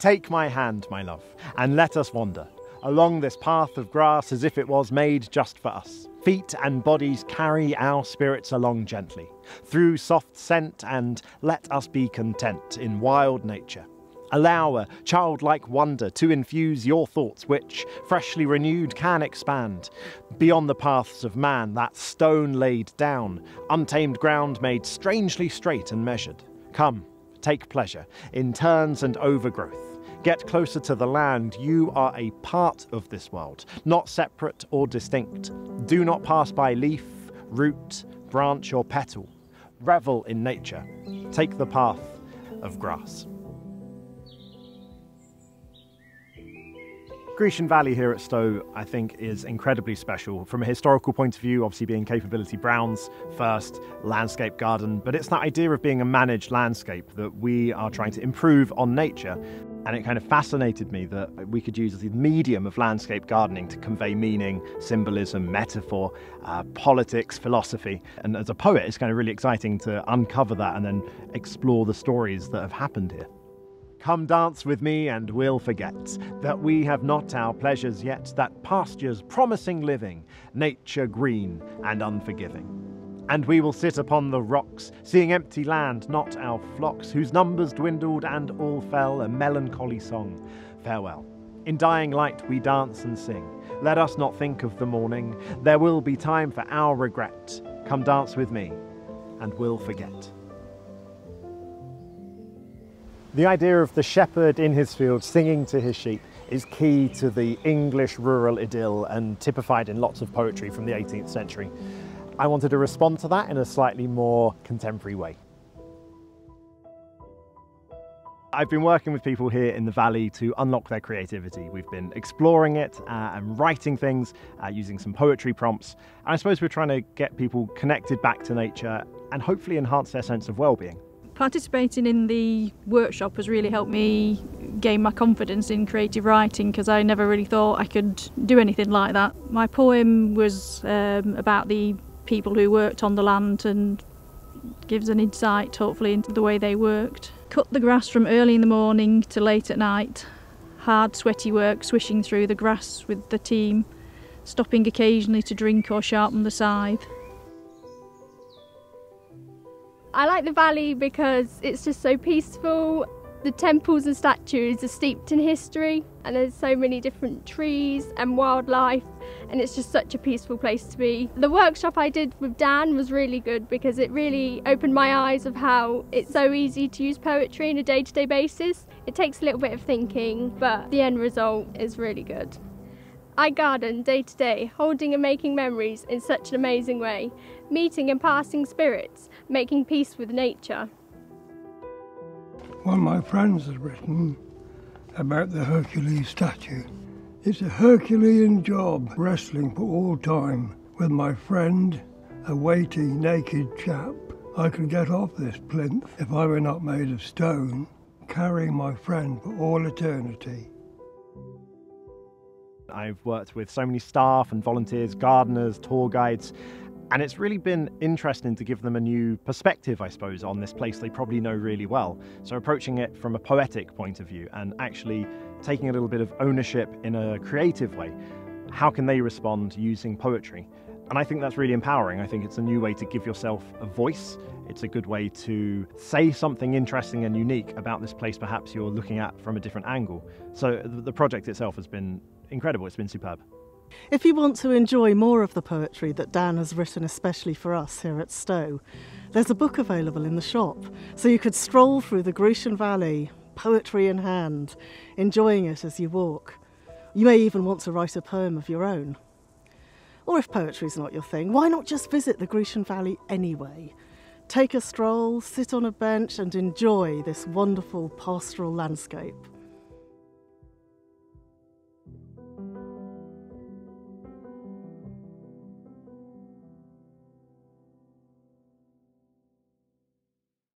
Take my hand, my love, and let us wander along this path of grass as if it was made just for us. Feet and bodies carry our spirits along gently, through soft scent, and let us be content in wild nature. Allow a childlike wonder to infuse your thoughts which, freshly renewed, can expand. Beyond the paths of man, that stone laid down, untamed ground made strangely straight and measured. Come, take pleasure in turns and overgrowth. Get closer to the land. You are a part of this world, not separate or distinct. Do not pass by leaf, root, branch or petal. Revel in nature. Take the path of grass. Grecian Valley here at Stowe, I think, is incredibly special from a historical point of view, obviously being Capability Brown's first landscape garden, but it's that idea of being a managed landscape that we are trying to improve on nature. And it kind of fascinated me that we could use the medium of landscape gardening to convey meaning, symbolism, metaphor, politics, philosophy. And as a poet, it's kind of really exciting to uncover that and then explore the stories that have happened here. Come dance with me and we'll forget that we have not our pleasures yet, that pastures promising living, nature green and unforgiving. And we will sit upon the rocks, seeing empty land, not our flocks, whose numbers dwindled and all fell, a melancholy song. Farewell. In dying light we dance and sing. Let us not think of the morning. There will be time for our regret. Come dance with me and we'll forget. The idea of the shepherd in his field singing to his sheep is key to the English rural idyll and typified in lots of poetry from the 18th century. I wanted to respond to that in a slightly more contemporary way. I've been working with people here in the valley to unlock their creativity. We've been exploring it and writing things using some poetry prompts. And I suppose we're trying to get people connected back to nature and hopefully enhance their sense of well-being. Participating in the workshop has really helped me gain my confidence in creative writing, because I never really thought I could do anything like that. My poem was about the people who worked on the land and gives an insight, hopefully, into the way they worked. Cut the grass from early in the morning to late at night. Hard, sweaty work, swishing through the grass with the team, stopping occasionally to drink or sharpen the scythe. I like the valley because it's just so peaceful. The temples and statues are steeped in history, and there's so many different trees and wildlife, and it's just such a peaceful place to be. The workshop I did with Dan was really good because it really opened my eyes of how it's so easy to use poetry on a day-to-day basis. It takes a little bit of thinking, but the end result is really good. I garden day to day, holding and making memories in such an amazing way, meeting and passing spirits, making peace with nature. One of my friends has written about the Hercules statue. It's a Herculean job, wrestling for all time with my friend, a weighty, naked chap. I could get off this plinth if I were not made of stone, carrying my friend for all eternity. I've worked with so many staff and volunteers, gardeners, tour guides, and it's really been interesting to give them a new perspective, I suppose, on this place they probably know really well. So approaching it from a poetic point of view and actually taking a little bit of ownership in a creative way. How can they respond using poetry? And I think that's really empowering. I think it's a new way to give yourself a voice. It's a good way to say something interesting and unique about this place perhaps you're looking at from a different angle. So the project itself has been incredible, it's been superb. If you want to enjoy more of the poetry that Dan has written especially for us here at Stowe, there's a book available in the shop, so you could stroll through the Grecian Valley, poetry in hand, enjoying it as you walk. You may even want to write a poem of your own. Or if poetry's not your thing, why not just visit the Grecian Valley anyway? Take a stroll, sit on a bench and enjoy this wonderful pastoral landscape.